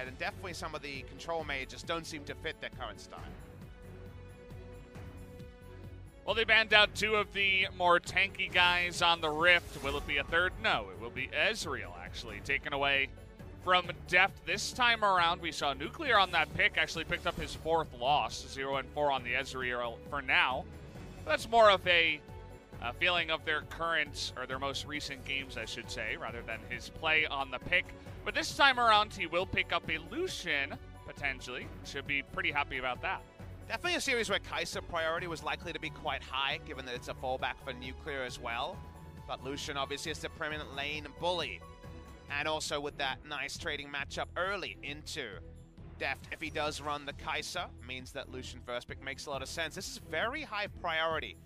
side, and definitely some of the control mages don't seem to fit their current style. Well, they banned out two of the more tanky guys on the Rift. Will it be a third? No, it will be Ezreal, actually, taken away from Deft this time around. We saw Nuclear on that pick, actually picked up his fourth loss, 0-4 on the Ezreal for now. But that's more of a feeling of their current, or their most recent games, I should say, rather than his play on the pick. But this time around, he will pick up a Lucian, potentially. Should be pretty happy about that. Definitely a series where Kaisa priority was likely to be quite high, given that it's a fallback for Nuclear as well. But Lucian obviously is the permanent lane bully. And also with that nice trading matchup early into Deft. If he does run the Kaisa, means that Lucian first pick makes a lot of sense. This is very high priority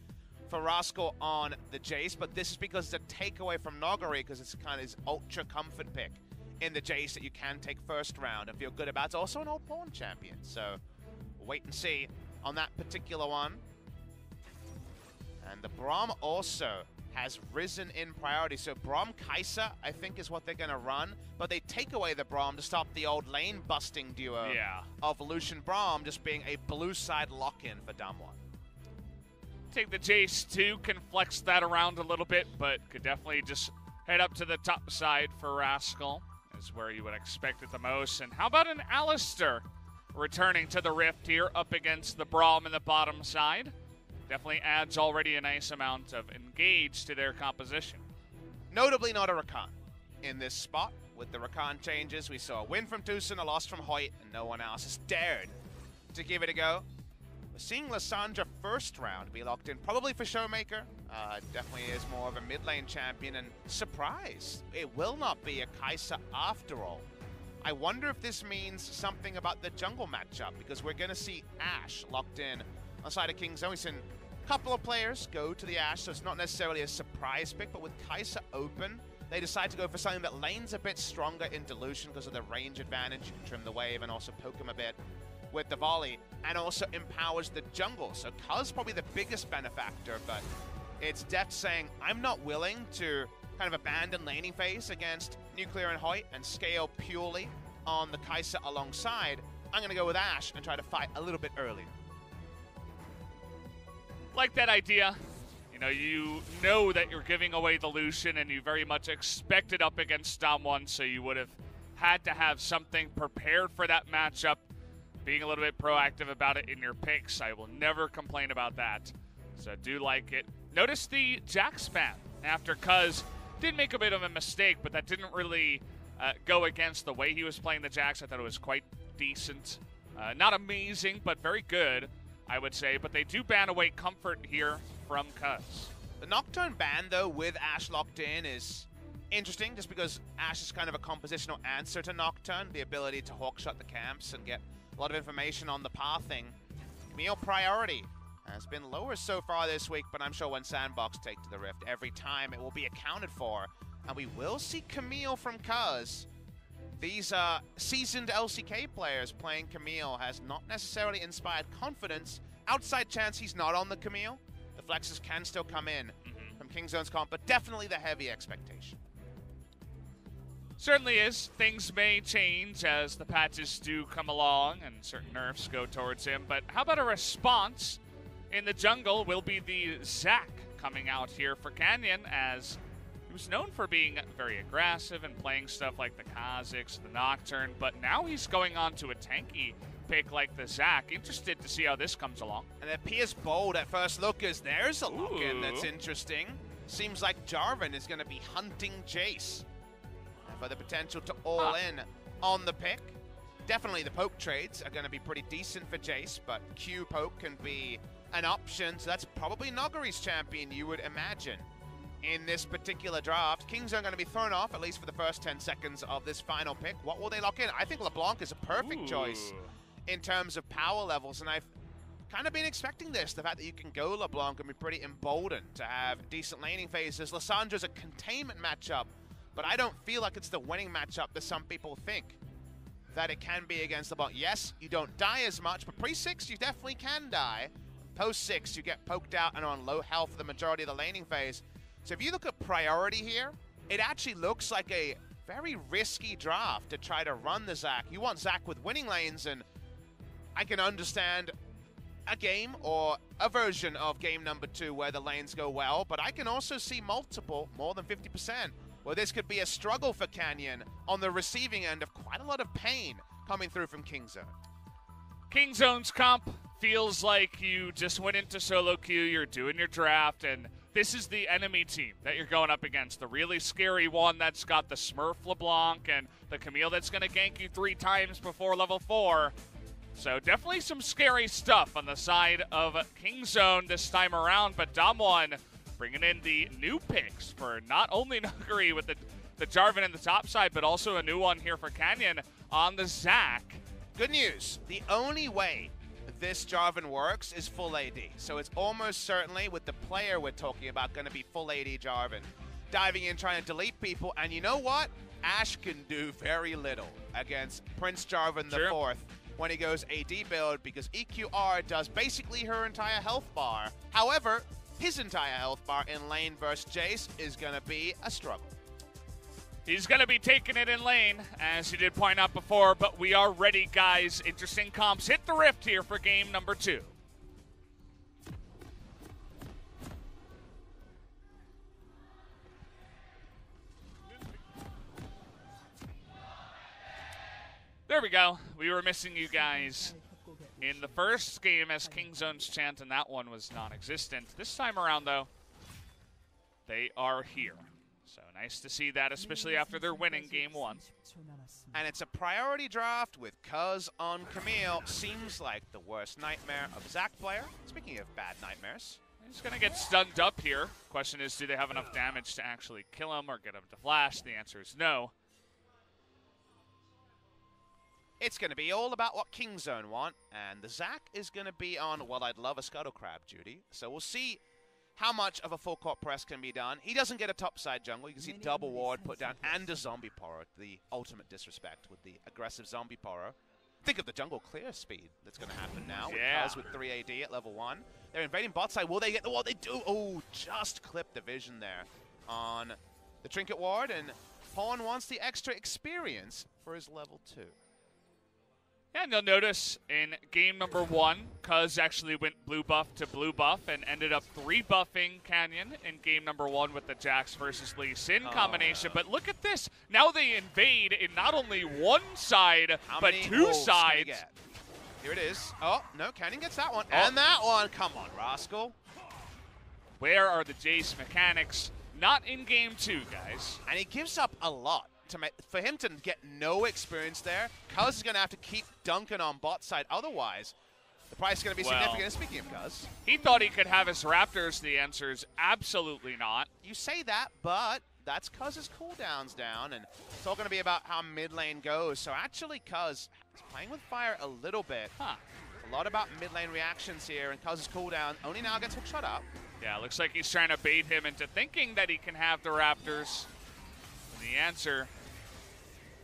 for Rascal on the Jace, but this is because it's a takeaway from Nuguri, because it's kind of his ultra comfort pick in the Jace that you can take first round and feel good about. It's also an old PawN champion, so wait and see on that particular one. And the Braum also has risen in priority. So Braum Kaisa, I think, is what they're going to run. But they take away the Braum to stop the old lane-busting duo of Lucian Braum just being a blue side lock-in for Damwon. Take the Jace too, can flex that around a little bit, but could definitely just head up to the top side for Rascal. Is where you would expect it the most. And how about an Alistair? Returning to the Rift here up against the Braum in the bottom side. Definitely adds already a nice amount of engage to their composition. Notably not a Rakan in this spot. With the Rakan changes, we saw a win from TusiN, a loss from Hoyt, and no one else has dared to give it a go. We're seeing Lissandra first round be locked in, probably for Showmaker. Definitely is more of a mid lane champion, and surprise, it will not be a Kaisa after all. I wonder if this means something about the jungle matchup, because we're going to see Ashe locked in on the side of Kingzone. We've seen a couple of players go to the Ashe, so it's not necessarily a surprise pick, but with Kaisa open, they decide to go for something that lane's a bit stronger in Dilution because of the range advantage. You can trim the wave and also poke him a bit with the volley, and also empowers the jungle. So Cuzz probably the biggest benefactor, but it's Deft saying, I'm not willing to kind of abandon laning phase against Nuclear and Hoyt and scale purely on the Kaisa alongside. I'm going to go with Ashe and try to fight a little bit earlier. Like that idea. You know that you're giving away the Lucian, and you very much expect it up against Damwon, so you would have had to have something prepared for that matchup. Being a little bit proactive about it in your picks, I will never complain about that. So I do like it. Notice the Jack spam after Cuzz. Did make a bit of a mistake, but that didn't really go against the way he was playing the Jax. I thought it was quite decent. Not amazing, but very good, I would say. But they do ban away comfort here from Cuzz. The Nocturne ban, though, with Ashe locked in is interesting, just because Ashe is kind of a compositional answer to Nocturne. The ability to hawkshot the camps and get a lot of information on the pathing. Camille priority has been lower so far this week, but I'm sure when Sandbox take to the Rift, every time it will be accounted for, and we will see Camille from Cuzz. These seasoned LCK players playing Camille has not necessarily inspired confidence. Outside chance he's not on the Camille. The flexes can still come in from Kingzone's comp, but definitely the heavy expectation. Certainly is. Things may change as the patches do come along and certain nerfs go towards him, but how about a response? In the jungle will be the Zac coming out here for Canyon, as he was known for being very aggressive and playing stuff like the Kha'Zix, the Nocturne, but now he's going on to a tanky pick like the Zac. Interested to see how this comes along. And it appears bold at first look, as there's a lock-in that's interesting. Seems like Jarvan is going to be hunting Jace for the potential to all in on the pick. Definitely the poke trades are going to be pretty decent for Jace, but Q poke can be an option, so that's probably Nuguri's champion, you would imagine, in this particular draft. Kingzone going to be thrown off, at least for the first 10 seconds of this final pick. What will they lock in? I think LeBlanc is a perfect choice in terms of power levels, and I've kind of been expecting this, the fact that you can go LeBlanc and be pretty emboldened to have decent laning phases. Lissandra's a containment matchup, but I don't feel like it's the winning matchup that some people think that it can be against LeBlanc. Yes, you don't die as much, but pre-6, you definitely can die. Post 6, you get poked out and are on low health for the majority of the laning phase. So if you look at priority here, it actually looks like a Very risky draft to try to run the Zac. You want Zac with winning lanes, and I can understand a game or a version of game number 2 where the lanes go well, but I can also see multiple, more than 50%, where this could be a struggle for Canyon on the receiving end of quite a lot of pain coming through from Kingzone. Kingzone's comp feels like you just went into solo queue, you're doing your draft, and this is the enemy team that you're going up against. The really scary one that's got the Smurf LeBlanc and the Camille that's going to gank you 3 times before level 4. So definitely some scary stuff on the side of Kingzone this time around, but Damwon bringing in the new picks for not only Nuguri with the Jarvan in the top side, but also a new one here for Canyon on the Zac. Good news, the only way this Jarvan works is full AD, so it's almost certainly with the player we're talking about going to be full AD Jarvan. Diving in, trying to delete people, and you know what? Ashe can do very little against Prince Jarvan the 4th. When he goes AD build, because EQR does basically her entire health bar. However, his entire health bar in lane versus Jace is going to be a struggle. He's going to be taking it in lane, as you did point out before, but we are ready, guys. Interesting comps hit the rift here for game number 2. There we go. We were missing you guys in the first game as Kingzone's chant and that one was non-existent. This time around, though, they are here. So nice to see that, especially after they're winning game 1. And it's a priority draft with Cuzz on Camille. Seems like the worst nightmare of Zac player. Speaking of bad nightmares. He's going to get stunned up here. Question is, do they have enough damage to actually kill him or get him to flash? The answer is no. It's going to be all about what Kingzone want, and the Zac is going to be on, well, I'd love a Scuttlecrab duty. So we'll see how much of a full court press can be done. He doesn't get a topside jungle. You can see double ward put down and a zombie poro, the ultimate disrespect with the aggressive zombie poro. Think of the jungle clear speed that's going to happen now. Yeah. With Cuzz with 3 AD at level 1. They're invading bot side. Will they get the wall? They do. Oh, just clip the vision there on the trinket ward, and PawN wants the extra experience for his level 2. And you'll notice in game number 1, Cuzz actually went blue buff to blue buff and ended up 3-buffing Canyon in game number 1 with the Jax versus Lee Sin combination. But look at this. Now they invade in not only one side, but 2 sides. Here it is. Oh, no, Canyon gets that one. Oh. And that one. Come on, Rascal. Where are the Jace mechanics? Not in game 2, guys. And he gives up a lot. For him to get no experience there, Cuzz is going to have to keep dunking on bot side. Otherwise, the price is going to be significant. Speaking of Cuzz, he thought he could have his Raptors. The answer is absolutely not. You say that, but that's Cuzz's cooldowns down, and it's all going to be about how mid lane goes. So actually, Cuzz is playing with fire a little bit. Huh. A lot about mid lane reactions here, and Cuzz's cooldown only now gets hooked shut up. Yeah, looks like he's trying to bait him into thinking that he can have the Raptors. The answer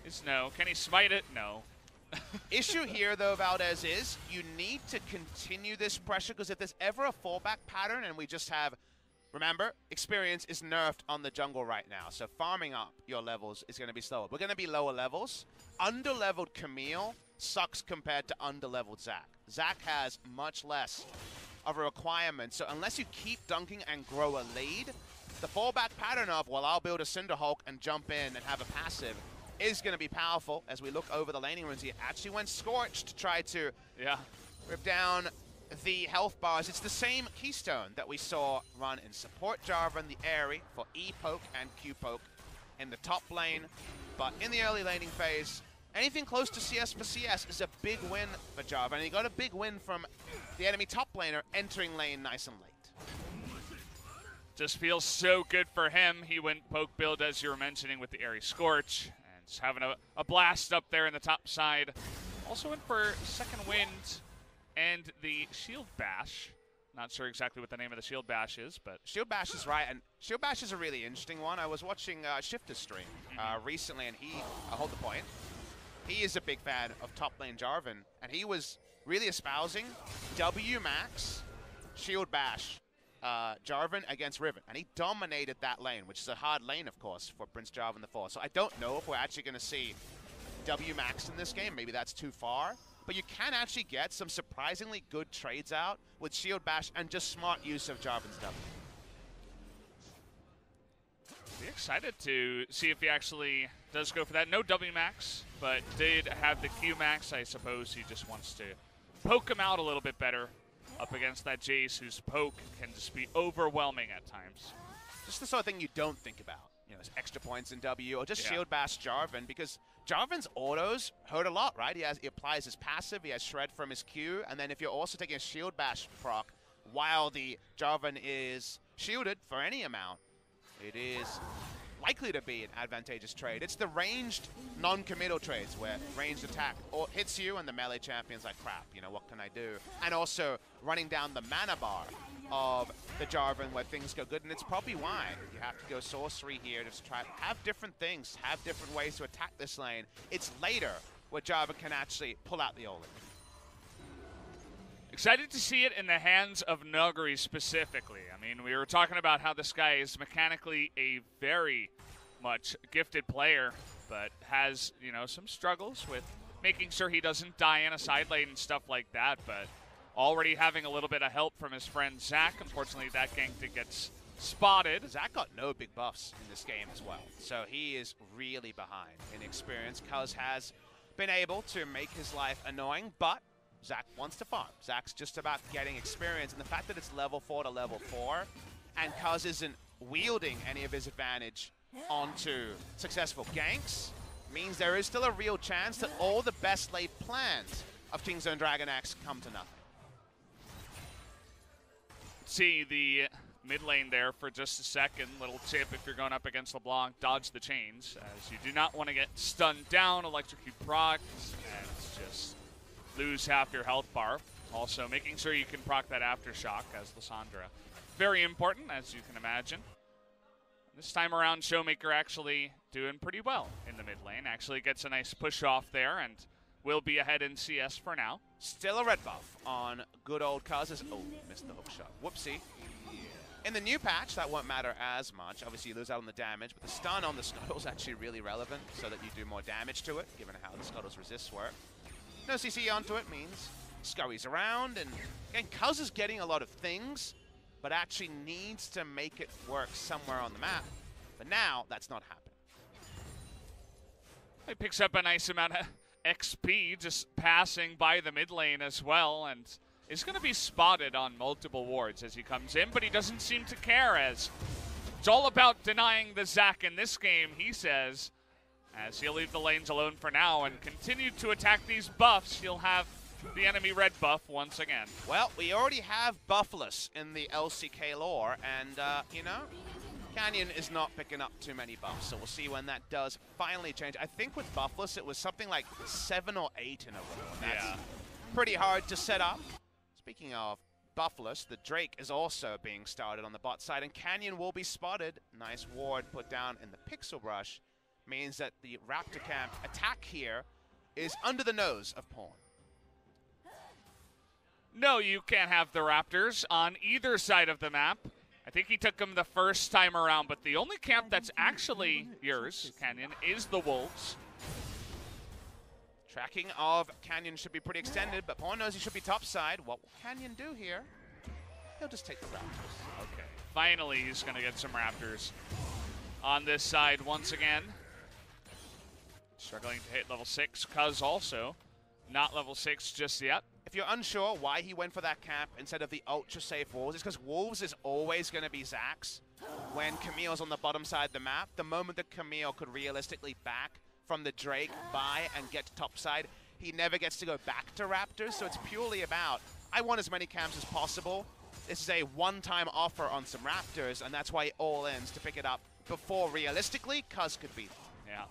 is no. Can he smite it? No. Issue here, though, Valdez, is you need to continue this pressure, because if there's ever a fallback pattern and we just have, remember, experience is nerfed on the jungle right now, so farming up your levels is going to be slower. We're going to be lower levels. Underleveled Camille sucks compared to underleveled Zac. Zac has much less of a requirement, so unless you keep dunking and grow a lead, the fallback pattern of, well, I'll build a Cinder Hulk and jump in and have a passive is going to be powerful. As we look over the laning runes, he actually went Scorched to try to rip down the health bars. It's the same keystone that we saw run in support Jarvan, the Airy, for E poke and Q poke in the top lane. But in the early laning phase, anything close to CS for CS is a big win for Jarvan. And he got a big win from the enemy top laner entering lane nice and late. Just feels so good for him. He went poke build, as you were mentioning, with the Airy Scorch, and just having a blast up there in the top side. Also went for Second Wind and the Shield Bash. Not sure exactly what the name of the Shield Bash is, but... Shield Bash is right, and Shield Bash is a really interesting one. I was watching Shifter's stream recently, and he... hold the point. He is a big fan of top lane Jarvan, and he was really espousing W Max Shield Bash Jarvan against Riven, and he dominated that lane, which is a hard lane, of course, for Prince Jarvan the Fourth. So I don't know if we're actually going to see W-Max in this game. Maybe that's too far. But you can actually get some surprisingly good trades out with Shield Bash and just smart use of Jarvan's W. Be excited to see if he actually does go for that. No W-Max, but did have the Q-Max. I suppose he just wants to poke him out a little bit better up against that Jace, whose poke can just be overwhelming at times. Just the sort of thing you don't think about. You know, there's extra points in W, or just Shield Bash Jarvan, because Jarvan's autos hurt a lot, right? He applies his passive, he has Shred from his Q, and then if you're also taking a Shield Bash proc while the Jarvan is shielded for any amount, it is likely to be an advantageous trade. It's the ranged, non-committal trades where ranged attack or hits you and the melee champion's like, crap, you know, what can I do? And also running down the mana bar of the Jarvan where things go good, and it's probably why you have to go sorcery here, just try to have different things, have different ways to attack this lane. It's later where Jarvan can actually pull out the ult. Excited to see it in the hands of Nuguri specifically. I mean, we were talking about how this guy is mechanically a very much gifted player, but has, you know, some struggles with making sure he doesn't die in a side lane and stuff like that, but already having a little bit of help from his friend Zac. Unfortunately, that gank gets spotted. Zac got no big buffs in this game as well, so he is really behind in experience. Cuzz has been able to make his life annoying, but Zac wants to farm. Zac's just about getting experience, and the fact that it's level 4 to level 4, and Cuzz isn't wielding any of his advantage onto successful ganks, means there is still a real chance that all the best laid plans of Kingzone Dragon Axe come to nothing. See the mid lane there for just a second. Little tip if you're going up against LeBlanc, dodge the chains, as you do not want to get stunned down, electrocute procs, and it's just lose half your health bar. Also, making sure you can proc that Aftershock as Lissandra. Very important, as you can imagine. This time around, Showmaker actually doing pretty well in the mid lane. Actually gets a nice push off there and will be ahead in CS for now. Still a red buff on good old Cuzz. Oh, missed the hook shot. Whoopsie. In the new patch, that won't matter as much. Obviously, you lose out on the damage, but the stun on the Scuttle's actually really relevant so that you do more damage to it, given how the Scuttle's resists work. No CC onto it means scurries around, and Cuzz is getting a lot of things, but actually needs to make it work somewhere on the map. But now, that's not happening. It picks up a nice amount of XP just passing by the mid lane as well, and is going to be spotted on multiple wards as he comes in, but he doesn't seem to care, as it's all about denying the Zac in this game, he says. As he'll leave the lanes alone for now and continue to attack these buffs, he'll have the enemy red buff once again. Well, we already have buffless in the LCK lore, and, you know, Canyon is not picking up too many buffs, so we'll see when that does finally change. I think with buffless, it was something like 7 or 8 in a row. That's pretty hard to set up. Speaking of buffless, the Drake is also being started on the bot side, and Canyon will be spotted. Nice ward put down in the pixel brush. Means that the Raptor camp attack here is under the nose of PawN. No, you can't have the Raptors on either side of the map. I think he took them the first time around, but the only camp that's actually yours, Canyon, is the Wolves. Tracking of Canyon should be pretty extended, but PawN knows he should be topside. What will Canyon do here? He'll just take the Raptors. Okay, finally he's going to get some Raptors on this side once again. Struggling to hit level 6. Cuzz also not level 6 just yet. If you're unsure why he went for that camp instead of the ultra-safe Wolves, it's because Wolves is always going to be Zac's when Camille's on the bottom side of the map. The moment that Camille could realistically back from the Drake, buy, and get to topside, he never gets to go back to Raptors, so it's purely about, I want as many camps as possible. This is a one-time offer on some Raptors, and that's why he all-ins to pick it up before realistically Cuzz could beat them. Yeah.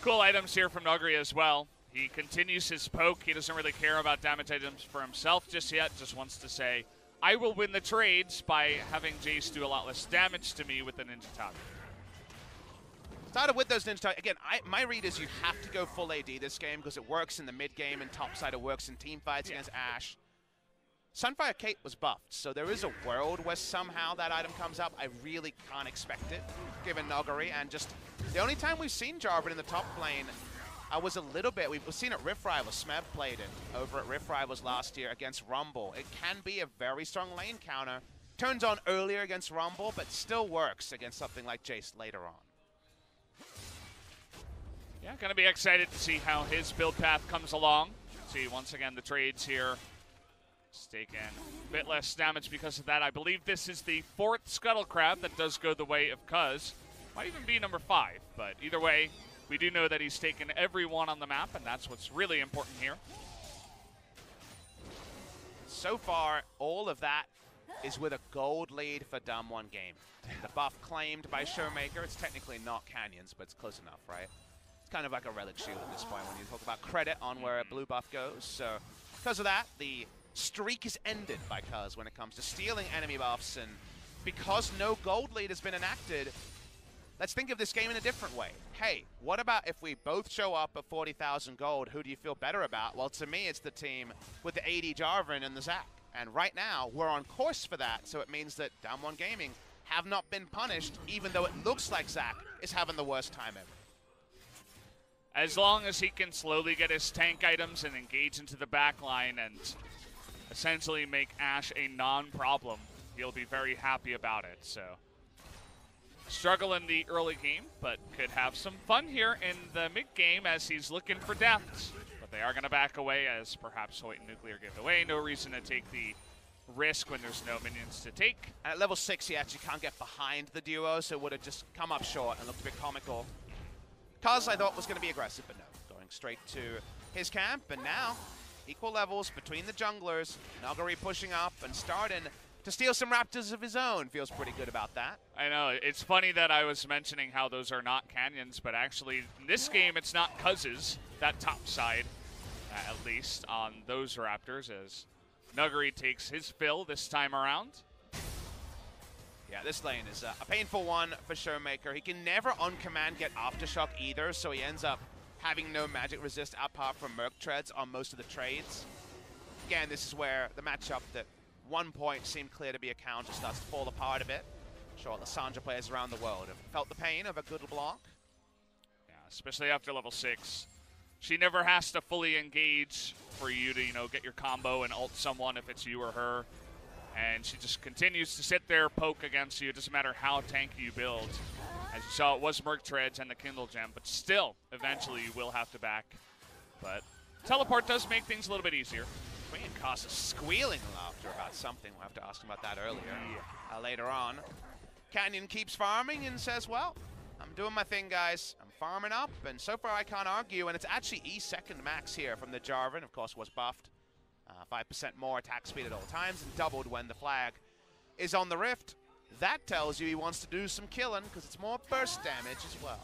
Cool items here from Nuguri as well. He continues his poke. He doesn't really care about damage items for himself just yet. Just wants to say, I will win the trades by having Jace do a lot less damage to me with the Ninja Top. Started with those Ninja Top. Again, my read is you have to go full AD this game because it works in the mid game and top side. It works in team fights against Ashe. Sunfire Cape was buffed, so there is a world where somehow that item comes up. I really can't expect it, given Nuguri, and just the only time we've seen Jarvan in the top lane, I was a little bit, we've seen it Rift Rivals, Smav played it over at Rift Rivals last year against Rumble. It can be a very strong lane counter. Turns on earlier against Rumble, but still works against something like Jace later on. Yeah, gonna be excited to see how his build path comes along. See, once again, the trades here. It's taken a bit less damage because of that. I believe this is the 4th Scuttlecrab that does go the way of Cuzz. Might even be number 5, but either way, we do know that he's taken everyone on the map, and that's what's really important here. So far, all of that is with a gold lead for Damwon game. The buff claimed by Showmaker. It's technically not Canyon's, but it's close enough, right? It's kind of like a relic shield at this point when you talk about credit on where a blue buff goes. So because of that, the streak is ended by Cuzz when it comes to stealing enemy buffs. And because no gold lead has been enacted, let's think of this game in a different way. Hey, what about if we both show up at 40,000 gold, who do you feel better about? Well, to me, it's the team with the AD Jarvan and the Zac. And right now, we're on course for that, so it means that Damwon Gaming have not been punished, even though it looks like Zac is having the worst time ever. As long as he can slowly get his tank items and engage into the backline and essentially make Ashe a non-problem, he'll be very happy about it, so. Struggle in the early game, but could have some fun here in the mid-game as he's looking for depth. But they are going to back away as perhaps Hoyt and Nuclear give away. No reason to take the risk when there's no minions to take. And at level 6, he actually can't get behind the duo, so it would have just come up short and looked a bit comical. Cuzz, I thought, was going to be aggressive, but no. Going straight to his camp, and now equal levels between the junglers. Nuguri pushing up and starting to steal some Raptors of his own. Feels pretty good about that. I know. It's funny that I was mentioning how those are not Canyon's, but actually in this game it's not Cuzz's, that top side, at least, on those Raptors, as Nuguri takes his fill this time around. Yeah, this lane is a painful one for Showmaker. He can never on command get Aftershock either, so he ends up having no magic resist apart from Merc Treads on most of the trades. Again, this is where the matchup that one point seemed clear to be a counter starts to fall apart a bit. I'm sure Lissandra players around the world have felt the pain of a good LeBlanc. Yeah, especially after level 6. She never has to fully engage for you to, you know, get your combo and ult someone if it's you or her. And she just continues to sit there, poke against you. It doesn't matter how tanky you build. As you saw, it was Merc Treads and the Kindle Gem, but still, eventually you will have to back. But teleport does make things a little bit easier. Queen Casa squealing laughter about something. We'll have to ask him about that earlier, later on. Canyon keeps farming and says, well, I'm doing my thing, guys. I'm farming up, and so far I can't argue. And it's actually E second max here from the Jarvan. Of course, was buffed. 5% more attack speed at all times and doubled when the flag is on the rift. That tells you he wants to do some killing because it's more burst damage as well.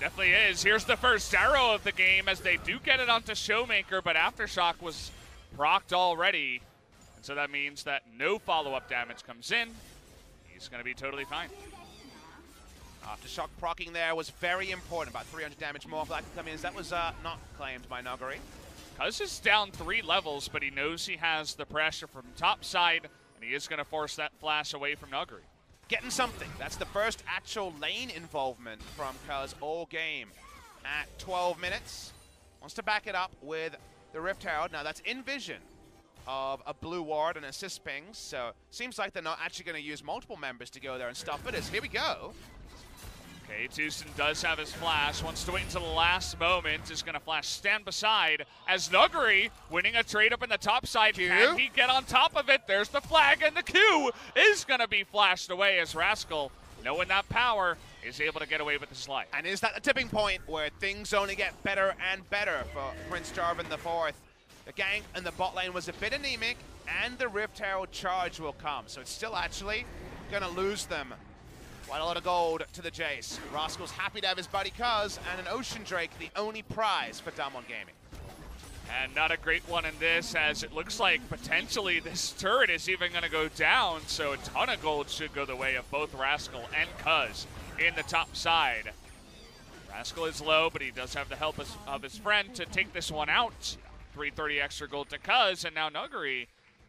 Definitely is. Here's the first arrow of the game as they do get it onto Showmaker, but Aftershock was procced already. And so that means that no follow-up damage comes in. He's going to be totally fine. Aftershock procking there was very important. About 300 damage more for that to come in. That was not claimed by Nuguri. Cuzz is down 3 levels, but he knows he has the pressure from top side, and he is going to force that flash away from Nuguri. Getting something. That's the first actual lane involvement from Cuzz all game at 12 minutes. Wants to back it up with the Rift Herald. Now, that's in vision of a blue ward and assist pings, so seems like they're not actually going to use multiple members to go there and stop it. As here we go. Okay, TusiN does have his flash, wants to wait until the last moment, is going to flash stand beside as Nuguri winning a trade up in the top side. Q? Can he get on top of it? There's the flag, and the Q is going to be flashed away as Rascal, knowing that power, is able to get away with his life. And is that the tipping point where things only get better and better for Prince Jarvan the 4th? The gank in the bot lane was a bit anemic, and the Rift Herald charge will come, so it's still actually going to lose them. Quite a lot of gold to the Jace. Rascal's happy to have his buddy Cuzz, and an Ocean Drake, the only prize for Damwon Gaming. And not a great one in this, as it looks like potentially this turret is even going to go down, so a ton of gold should go the way of both Rascal and Cuzz in the top side. Rascal is low, but he does have the help of his friend to take this one out. 330 extra gold to Cuzz, and now Nuguri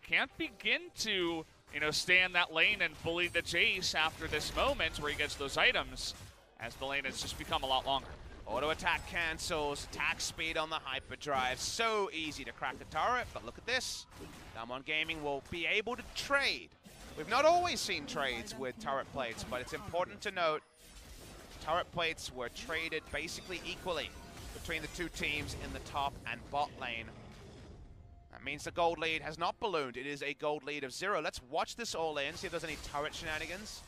can't begin to, you know, stay in that lane and bully the Jace after this moment where he gets those items, as the lane has just become a lot longer. Auto attack cancels, attack speed on the hyperdrive. So easy to crack the turret, but look at this. Damwon Gaming will be able to trade. We've not always seen trades with turret plates, but it's important to note turret plates were traded basically equally between the two teams in the top and bot lane. That means the gold lead has not ballooned. It is a gold lead of 0. Let's watch this all in, see if there's any turret shenanigans.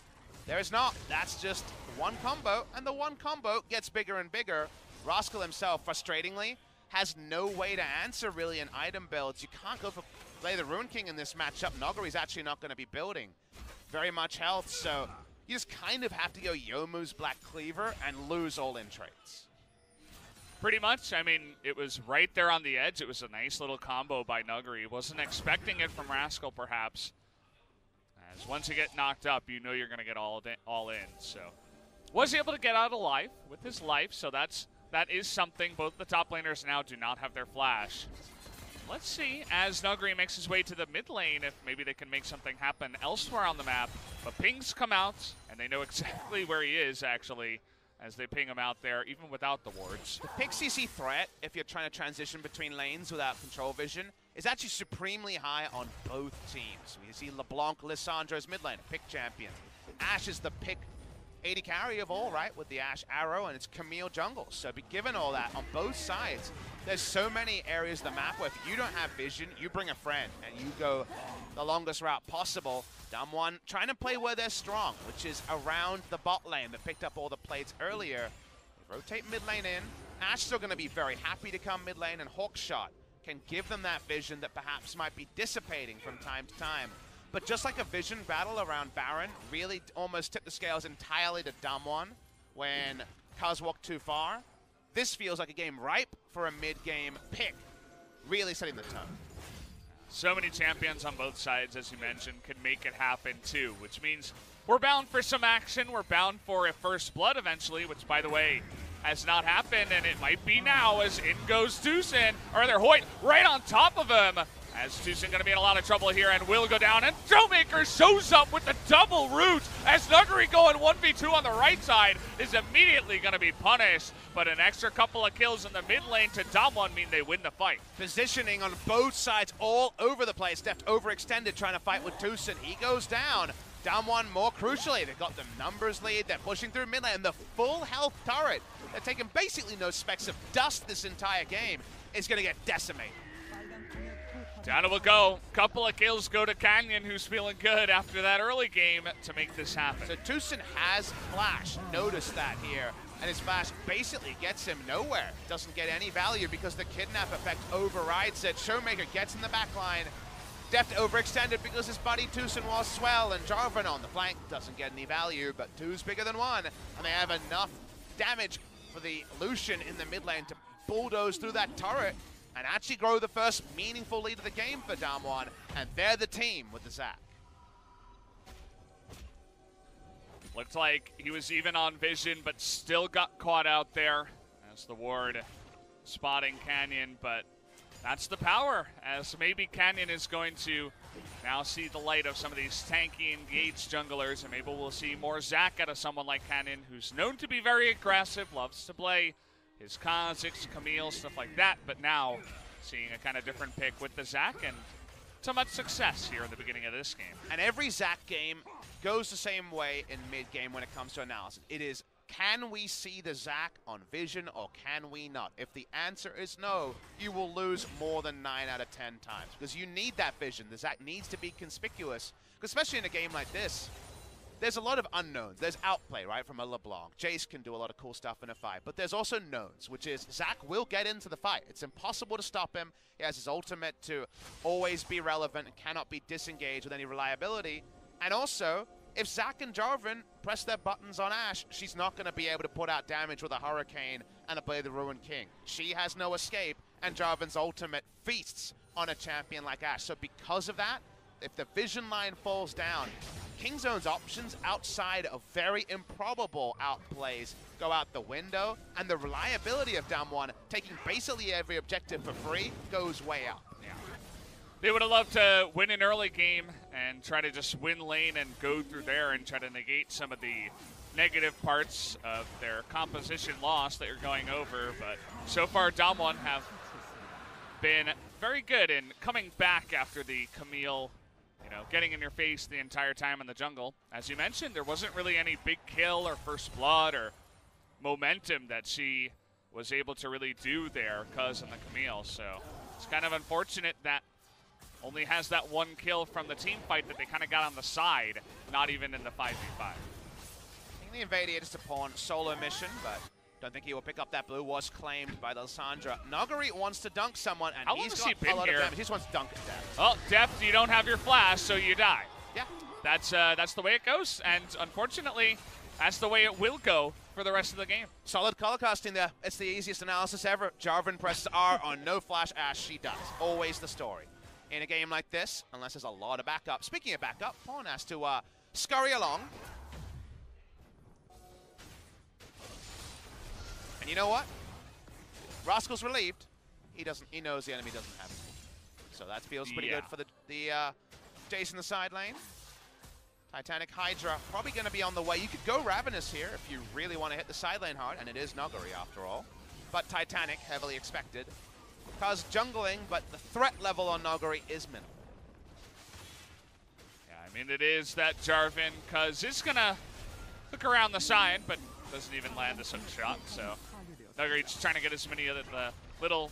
There is not. That's just one combo, and the one combo gets bigger and bigger. Rascal himself, frustratingly, has no way to answer, really, in item builds. You can't go for Play the Rune King in this matchup. Noguri's actually not going to be building very much health, so you just kind of have to go Yomu's Black Cleaver and lose all-in trades. Pretty much. I mean, it was right there on the edge. It was a nice little combo by Nuguri. Wasn't expecting it from Rascal, perhaps. As once you get knocked up, you know you're going to get all in. So was able to get out alive with his life, so that is something. Both the top laners now do not have their flash. Let's see, as Nuguri makes his way to the mid lane, if maybe they can make something happen elsewhere on the map. But pings come out, and they know exactly where he is, actually, as they ping him out there, even without the wards. The pick CC threat, if you're trying to transition between lanes without control vision, is actually supremely high on both teams. We see LeBlanc, Lissandra as mid lane, pick champion. Ashe is the pick 80 carry of all, right, with the Ashe arrow, and it's Camille jungle. So given all that, on both sides, there's so many areas of the map where if you don't have vision, you bring a friend, and you go the longest route possible. Damwon trying to play where they're strong, which is around the bot lane that picked up all the plates earlier. They rotate mid lane in. Ashe still going to be very happy to come mid lane, and Hawkshot can give them that vision that perhaps might be dissipating from time to time. But just like a vision battle around Baron really almost tipped the scales entirely to Damwon when Cuzz walked too far, this feels like a game ripe for a mid-game pick, really setting the tone. So many champions on both sides, as you mentioned, can make it happen too, which means we're bound for some action. We're bound for a first blood eventually, which, by the way, has not happened, and it might be now, as in goes TusiN, or rather Hoyt right on top of him, as TusiN going to be in a lot of trouble here and will go down, and Showmaker shows up with the double root as Nuguri going 1v2 on the right side is immediately going to be punished, but an extra couple of kills in the mid lane to Damwon mean they win the fight. Positioning on both sides all over the place. Deft overextended trying to fight with TusiN. He goes down. Damwon, more crucially, they've got the numbers lead. They're pushing through mid lane and the full health turret, they're taking basically no specks of dust this entire game, is going to get decimated. Down it will go. Couple of kills go to Canyon, who's feeling good after that early game to make this happen. So TusiN has flash. Notice that here. And his flash basically gets him nowhere. Doesn't get any value because the kidnap effect overrides it. Showmaker gets in the back line. Deft overextended because his buddy TusiN was swell, and Jarvan on the flank doesn't get any value, but two's bigger than one, and they have enough damage for the Lucian in the mid lane to bulldoze through that turret and actually grow the first meaningful lead of the game for Damwon, and they're the team with the Zac. Looked like he was even on vision, but still got caught out there as the ward spotting Canyon, but that's the power, as maybe Canyon is going to now see the light of some of these tanky, engaged junglers, and maybe we'll see more Zac out of someone like Canyon, who's known to be very aggressive, loves to play his Kha'Zix, Camille, stuff like that, but now seeing a kind of different pick with the Zac, and so much success here in the beginning of this game. And every Zac game goes the same way in mid-game when it comes to analysis. It is, can we see the Zac on vision or can we not? If the answer is no, you will lose more than 9 out of 10 times because you need that vision. The Zac needs to be conspicuous, especially in a game like this. There's a lot of unknowns. There's outplay, right, from a LeBlanc. Jace can do a lot of cool stuff in a fight. But there's also knowns, which is Zac will get into the fight. It's impossible to stop him. He has his ultimate to always be relevant and cannot be disengaged with any reliability. And also, if Zac and Jarvan press their buttons on Ashe, she's not going to be able to put out damage with a Hurricane and a Blade of the Ruined King. She has no escape, and Jarvan's ultimate feasts on a champion like Ashe. So because of that, if the vision line falls down, Kingzone's options outside of very improbable outplays go out the window, and the reliability of Damwon taking basically every objective for free goes way up. Yeah. They would have loved to win an early game and try to just win lane and go through there and try to negate some of the negative parts of their composition loss that you're going over, but so far Damwon have been very good in coming back after the Camille, you know, getting in your face the entire time in the jungle. As you mentioned, there wasn't really any big kill or first blood or momentum that she was able to really do there, Cuzz and the Camille, so it's kind of unfortunate that only has that one kill from the team fight that they kind of got on the side, not even in the 5v5. The Invader just a PawN solo mission, but don't think he will pick up that blue. Was claimed by Lissandra. Nuguri wants to dunk someone, and he's got a lot of damage. He just wants to dunk at Deft. Oh, Deft, you don't have your flash, so you die. Yeah. That's the way it goes, and unfortunately, that's the way it will go for the rest of the game. Solid color casting there. It's the easiest analysis ever. Jarvan presses R on no flash. Ashe, she does. Always the story in a game like this, unless there's a lot of backup. Speaking of backup, PawN has to scurry along. And you know what? Rascal's relieved. He doesn't. He knows the enemy doesn't have him. So that feels pretty good for the Jace in the side lane. Titanic Hydra probably going to be on the way. You could go Ravenous here if you really want to hit the side lane hard, and it is Nuguri after all. But Titanic heavily expected. Cuzz jungling, but the threat level on Nuguri is minimal. Yeah, I mean it is that Jarvan. Cuzz is going to look around the side, but doesn't even land a sun shot, so Nuguri's trying to get as many of the little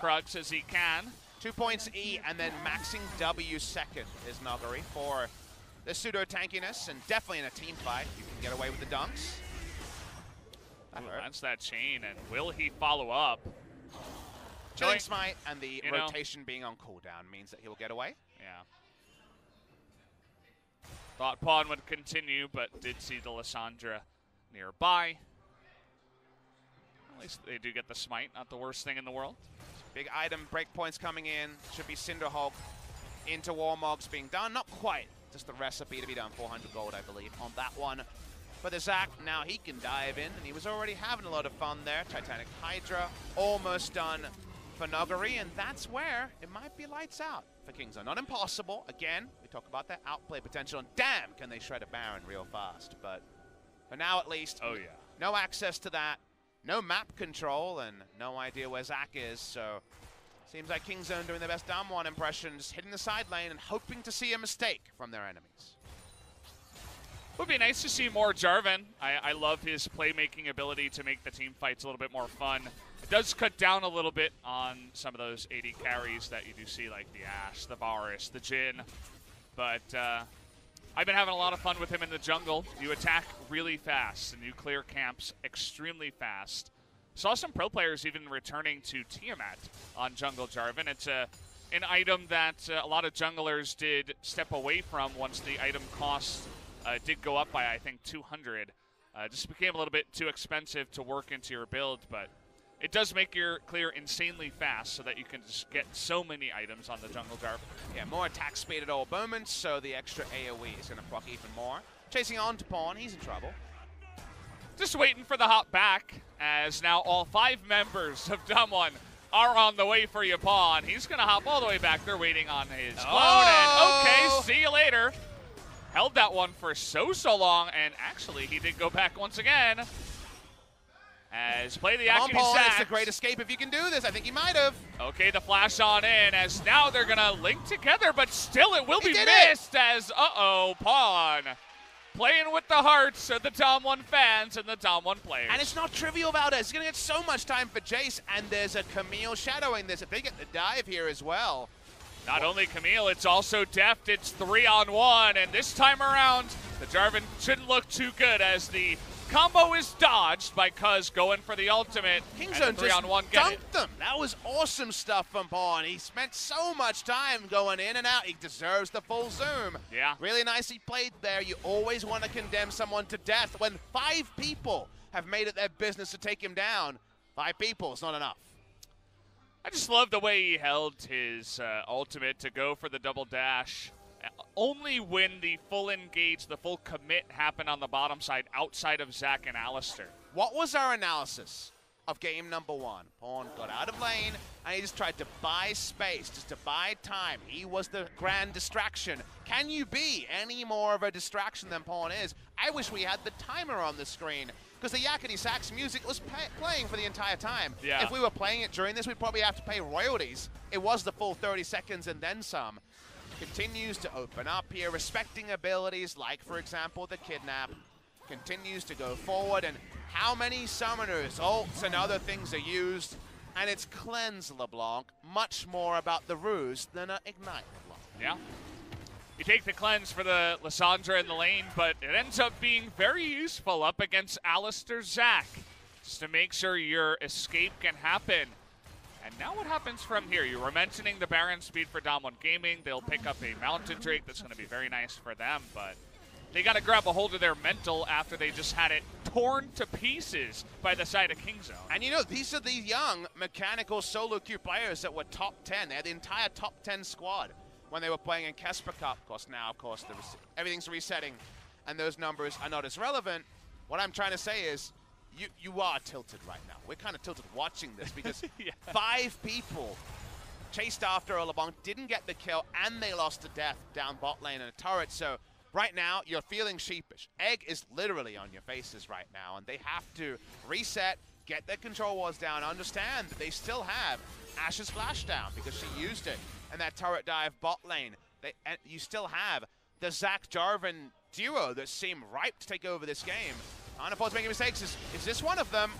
crugs as he can. 2 points E and then maxing W second is Nuguri for the pseudo tankiness, and definitely in a team fight, you can get away with the dunks. That's that chain, and will he follow up? Chilling Smite and the rotation being on cooldown means that he will get away. Yeah. Thought PawN would continue, but did see the Lissandra nearby. At least they do get the smite, not the worst thing in the world. Big item breakpoints coming in. Should be Cinderhulk into Warmogs being done. Not quite, just the recipe to be done. 400 gold, I believe, on that one. But the Zac, now he can dive in, and he was already having a lot of fun there. Titanic Hydra almost done for Nuguri, and that's where it might be lights out for Kingzone. Not impossible. Again, we talk about their outplay potential, and damn, can they shred a Baron real fast, but for now at least, no access to that, no map control, and no idea where Zac is, so seems like Kingzone doing their best Damwon impression, just hitting the side lane and hoping to see a mistake from their enemies. Would be nice to see more Jarvan. I love his playmaking ability to make the team fights a little bit more fun. It does cut down a little bit on some of those AD carries that you do see, like the Ashe, the Varus, the Jhin, but I've been having a lot of fun with him in the jungle. You attack really fast, and you clear camps extremely fast. Saw some pro players even returning to Tiamat on jungle Jarvan. It's an item that a lot of junglers did step away from once the item cost did go up by, I think, 200. Just became a little bit too expensive to work into your build, but it does make your clear insanely fast so that you can just get so many items on the jungle Jarvan. Yeah, more attack speed at all moments, so the extra AoE is going to proc even more. Chasing on to PawN, he's in trouble. Just waiting for the hop back, as now all 5 members of Damwon are on the way for you, PawN. He's going to hop all the way back. They're waiting on his clone, and okay, see you later. Held that one for so long, and actually he did go back once again. As play the Acme Sack. It's a great escape if you can do this. I think he might have. Okay, the flash on in as now they're going to link together, but still it will be missed as, PawN playing with the hearts of the Damwon fans and the Damwon players. And it's not trivial about it. It's going to get so much time for Jace, and there's a Camille shadowing this. If they get the dive here as well. Not only Camille, it's also Deft. It's 3-on-1, and this time around, the Jarvan shouldn't look too good as the combo is dodged by Cuzz going for the ultimate. Kingzone just dunked them. That was awesome stuff from PawN. He spent so much time going in and out. He deserves the full zoom. Yeah. Really nicely played there. You always want to condemn someone to death when 5 people have made it their business to take him down. 5 people is not enough. I just love the way he held his ultimate to go for the double dash. Only when the full engage, the full commit happened on the bottom side outside of Zac and Alistair. What was our analysis of game number one? PawN got out of lane, and he just tried to buy space, just to buy time. He was the grand distraction. Can you be any more of a distraction than PawN is? I wish we had the timer on the screen, because the yakety sax music was playing for the entire time. Yeah. If we were playing it during this, we'd probably have to pay royalties. It was the full 30 seconds and then some. Continues to open up here, respecting abilities like, for example, the Kidnap. Continues to go forward, and how many summoners, ults, and other things are used, and it's Cleanse LeBlanc, much more about the ruse than Ignite LeBlanc. Yeah. You take the Cleanse for the Lissandra in the lane, but it ends up being very useful up against Alistair Zac, just to make sure your escape can happen. And now what happens from here? You were mentioning the Baron speed for Damwon Gaming. They'll pick up a Mountain Drake. That's going to be very nice for them, but they got to grab a hold of their mental after they just had it torn to pieces by the side of Kingzone. And you know, these are the young mechanical solo queue players that were top 10. They had the entire top 10 squad when they were playing in Kesper Cup. Of course, now, of course, everything's resetting, and those numbers are not as relevant. What I'm trying to say is, you are tilted right now. We're kind of tilted watching this because yeah. 5 people chased after LeBlanc, didn't get the kill, and they lost to Deft down bot lane in a turret. So right now, you're feeling sheepish. Egg is literally on your faces right now, and they have to reset, get their control wards down, understand that they still have Ashe's flash down because she used it in that turret dive bot lane. And you still have the Zac Jarvan duo that seem ripe to take over this game. Anapold's making mistakes. Is this one of them?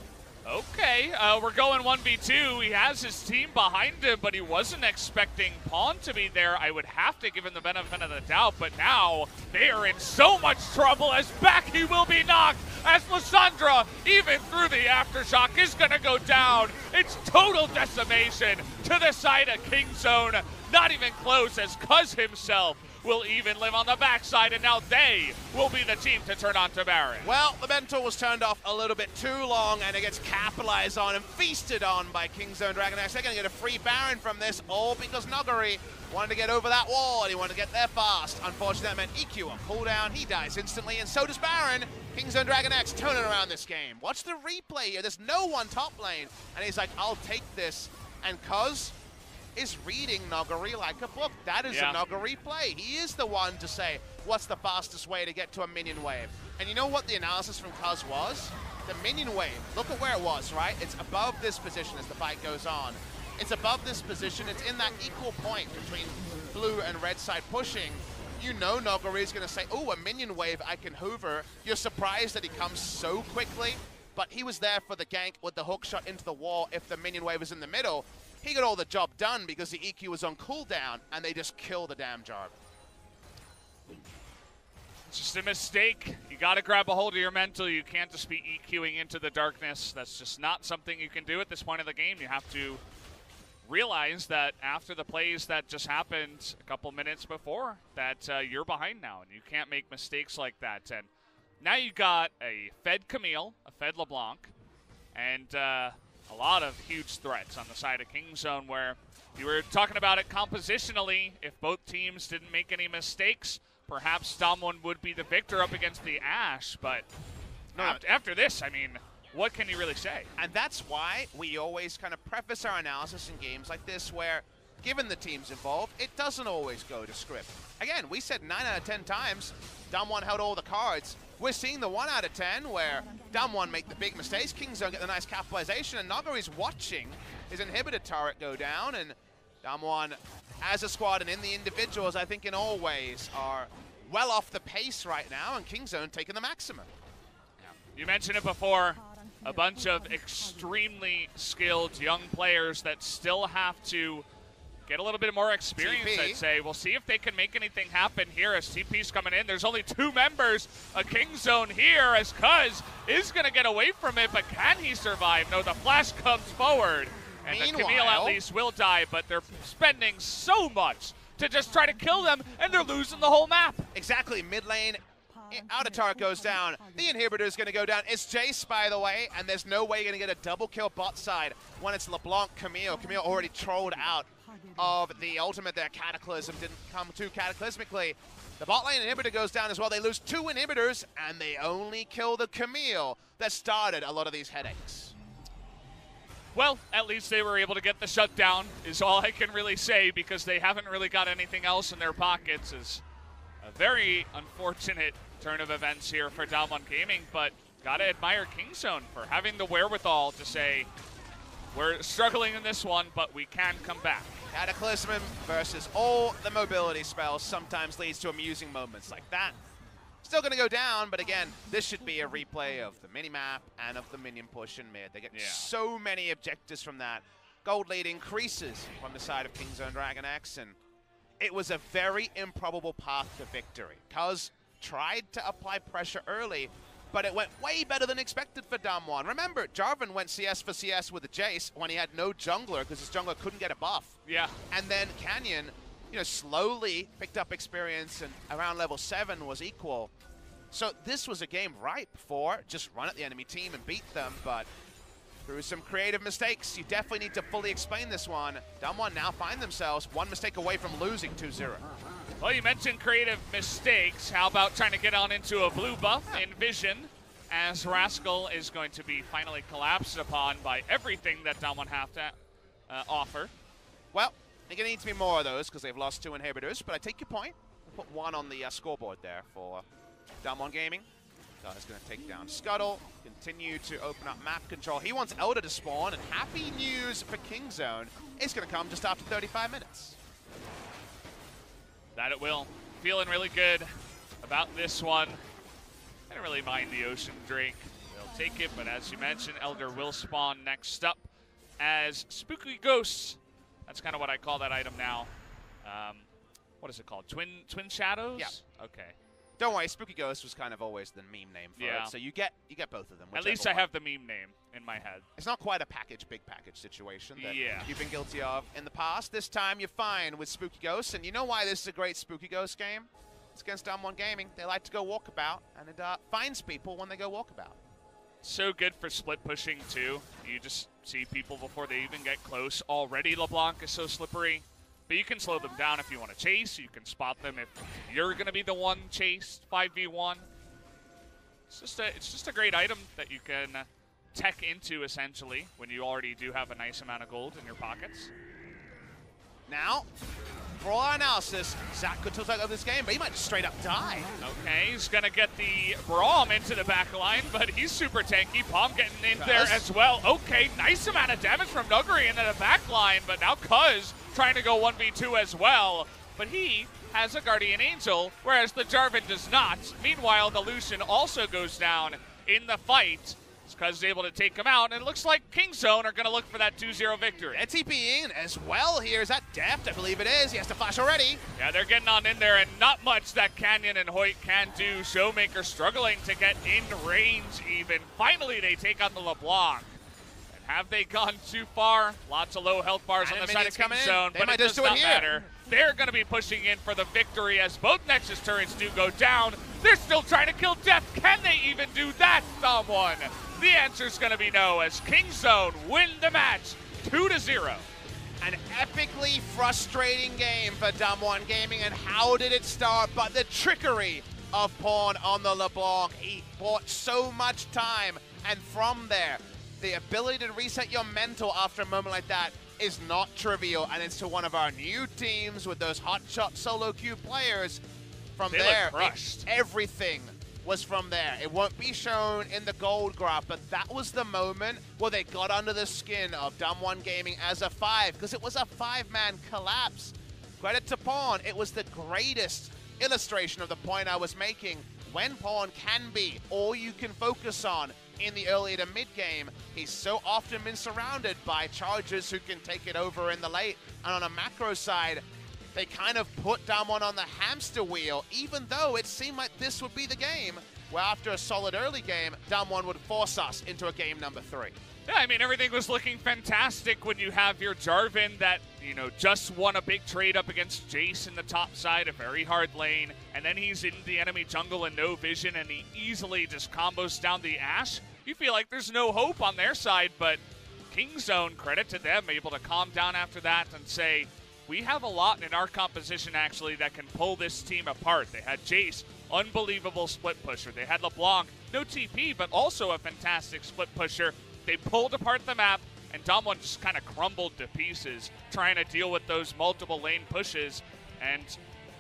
Okay, we're going 1v2. He has his team behind him, but he wasn't expecting PawN to be there. I would have to give him the benefit of the doubt, but now they are in so much trouble as back he will be knocked as Lissandra, even through the aftershock, is going to go down. It's total decimation to the side of Kingzone. Not even close, as Cuzz himself will even live on the backside, and now they will be the team to turn on to Baron. Well, the mental was turned off a little bit too long, and it gets capitalized on and feasted on by Kingzone Dragonax. They're going to get a free Baron from this, all because Nuguri wanted to get over that wall, and he wanted to get there fast. Unfortunately, that meant EQ on cooldown. He dies instantly, and so does Baron. Kingzone Dragonax turning around this game. Watch the replay here. There's no one top lane, and he's like, I'll take this. And Cuzz is reading Nuguri like a book. That is a Nuguri play. He is the one to say, what's the fastest way to get to a minion wave? And you know what the analysis from Cuzz was? The minion wave, look at where it was, right? It's above this position as the fight goes on. It's above this position. It's in that equal point between blue and red side pushing. You know Nuguri is going to say, oh, a minion wave, I can hoover. You're surprised that he comes so quickly, but he was there for the gank with the hook shot into the wall if the minion wave was in the middle. He got all the job done because the EQ was on cooldown, and they just kill the damn Jarvan. It's just a mistake. You got to grab a hold of your mental. You can't just be EQing into the darkness. That's just not something you can do at this point of the game. You have to realize that after the plays that just happened a couple minutes before, that you're behind now, and you can't make mistakes like that. And now you got a fed Camille, a fed LeBlanc, and a lot of huge threats on the side of Kingzone, where you were talking about it compositionally. If both teams didn't make any mistakes, perhaps Damwon would be the victor up against the Ashe. But after this, I mean, what can you really say? And that's why we always kind of preface our analysis in games like this, where given the teams involved, it doesn't always go to script. Again, we said 9 out of 10 times, Damwon held all the cards. We're seeing the 1 out of 10 where Damwon make the big mistakes, Kingzone get the nice capitalization, and Nuguri's watching his inhibitor turret go down, and Damwon, as a squad and in the individuals, I think in all ways, are well off the pace right now, and Kingzone taking the maximum. Yeah. You mentioned it before, a bunch of extremely skilled young players that still have to get a little bit more experience, TP. I'd say. We'll see if they can make anything happen here as TP's coming in. There's only 2 members of Kingzone here as Cuzz is going to get away from it, but can he survive? No, the flash comes forward, and the Camille at least will die, but they're spending so much to just try to kill them, and they're losing the whole map. Exactly, mid lane. Out of turret goes down. The inhibitor is going to go down. It's Jace, by the way, and there's no way you're going to get a double kill bot side when it's LeBlanc Camille. Camille already trolled out of the ultimate there. Cataclysm didn't come too cataclysmically. The bot lane inhibitor goes down as well. They lose 2 inhibitors, and they only kill the Camille that started a lot of these headaches. Well, at least they were able to get the shutdown, is all I can really say, because they haven't really got anything else in their pockets. Is a very unfortunate turn of events here for Damwon Gaming, but gotta admire Kingzone for having the wherewithal to say, we're struggling in this one, but we can come back. Cataclysm versus all the mobility spells sometimes leads to amusing moments like that. Still going to go down, but again, this should be a replay of the minimap and of the minion push in mid. They get so many objectives from that. Gold lead increases from the side of Kingzone Dragon X, and it was a very improbable path to victory. Cuzz tried to apply pressure early, but it went way better than expected for Damwon. Remember, Jarvan went CS for CS with the Jace when he had no jungler because his jungler couldn't get a buff. Yeah. And then Canyon, you know, slowly picked up experience and around level 7 was equal. So this was a game ripe for just run at the enemy team and beat them, but through some creative mistakes, you definitely need to fully explain this one. Damwon now find themselves one mistake away from losing 2-0. Well, you mentioned creative mistakes. How about trying to get on into a blue buff in vision, as Rascal is going to be finally collapsed upon by everything that Damwon have to offer. Well, I think it needs to be more of those because they've lost 2 inhibitors, but I take your point. We'll put 1 on the scoreboard there for Damwon Gaming. Is going to take down Scuttle, continue to open up map control. He wants Elder to spawn, and happy news for Kingzone. It's going to come just after 35 minutes. That it will. Feeling really good about this one. I don't really mind the Ocean Drake. They'll take it, but as you mentioned, Elder will spawn next up as Spooky Ghosts. That's kind of what I call that item now. What is it called? Twin Shadows? Yeah. Okay. Don't worry, Spooky Ghost was kind of always the meme name for it, so you get both of them. At least I have the meme name in my head. It's not quite a package, big package situation that you've been guilty of in the past. This time you're fine with Spooky Ghosts, and you know why this is a great Spooky Ghost game? It's against Damwon Gaming. They like to go walkabout, and it finds people when they go walkabout. So good for split pushing, too. You just see people before they even get close. Already LeBlanc is so slippery. But you can slow them down if you want to chase. You can spot them if you're going to be the one chased 5v1. It's just a great item that you can tech into, essentially, when you already do have a nice amount of gold in your pockets. Now, for all our analysis, Zac could talk about this game, but he might just straight up die. Okay, he's going to get the Braum into the back line, but he's super tanky. PawN getting in there as well. Okay, nice amount of damage from Nuguri into the back line, but now Cuzz trying to go 1v2 as well, but he has a Guardian Angel, whereas the Jarvan does not. Meanwhile, the Lucian also goes down in the fight. Cuzz is able to take him out, and it looks like Kingzone are going to look for that 2-0 victory. TPing as well here. Is that Deft? I believe it is. He has to flash already. Yeah, they're getting on in there, and not much that Canyon and Hoyt can do. Showmaker struggling to get in range even. Finally, they take out the LeBlanc. And have they gone too far? Lots of low health bars on the side of Kingzone, but it does not matter. They're going to be pushing in for the victory as both Nexus turrets do go down. They're still trying to kill Deft. Can they even do that, someone? The answer's going to be no, as Kingzone win the match 2-0. An epically frustrating game for Damwon Gaming, and how did it start? But the trickery of PawN on the LeBlanc. He bought so much time, and from there, the ability to reset your mental after a moment like that is not trivial, and it's to one of our new teams with those hotshot solo queue players. From there, everything was from there. It won't be shown in the gold graph, but that was the moment where they got under the skin of Damwon Gaming as a 5, because it was a 5-man collapse. Credit to PawN, it was the greatest illustration of the point I was making. When PawN can be all you can focus on in the early to mid game, he's so often been surrounded by chargers who can take it over in the late. And on a macro side, they kind of put Damwon on the hamster wheel, even though it seemed like this would be the game where after a solid early game, Damwon would force us into a game number 3. Yeah, I mean, everything was looking fantastic when you have your Jarvan that, you know, just won a big trade up against Jace in the top side, a very hard lane, and then he's in the enemy jungle and no vision, and he easily just combos down the Ashe. You feel like there's no hope on their side, but Kingzone, credit to them, able to calm down after that and say, we have a lot in our composition, actually, that can pull this team apart. They had Jace, unbelievable split pusher. They had LeBlanc, no TP, but also a fantastic split pusher. They pulled apart the map, and Damwon just kind of crumbled to pieces, trying to deal with those multiple lane pushes. And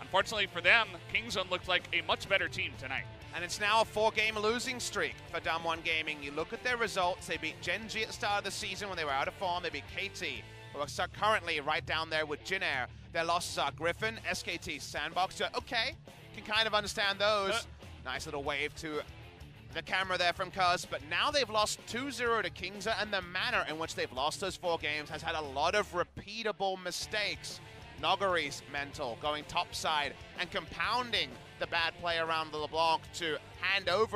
unfortunately for them, Kingzone looked like a much better team tonight. And it's now a 4-game losing streak for Damwon Gaming. You look at their results, they beat Genji at the start of the season when they were out of form. They beat KT, who are currently right down there with Jinair. Their losses are Griffin, SKT, Sandbox. You're okay, can kind of understand those. Nice little wave to the camera there from Cuzz, but now they've lost 2-0 to Kingzone, and the manner in which they've lost those 4 games has had a lot of repeatable mistakes. Nuguri's mental, going topside and compounding the bad play around LeBlanc to hand over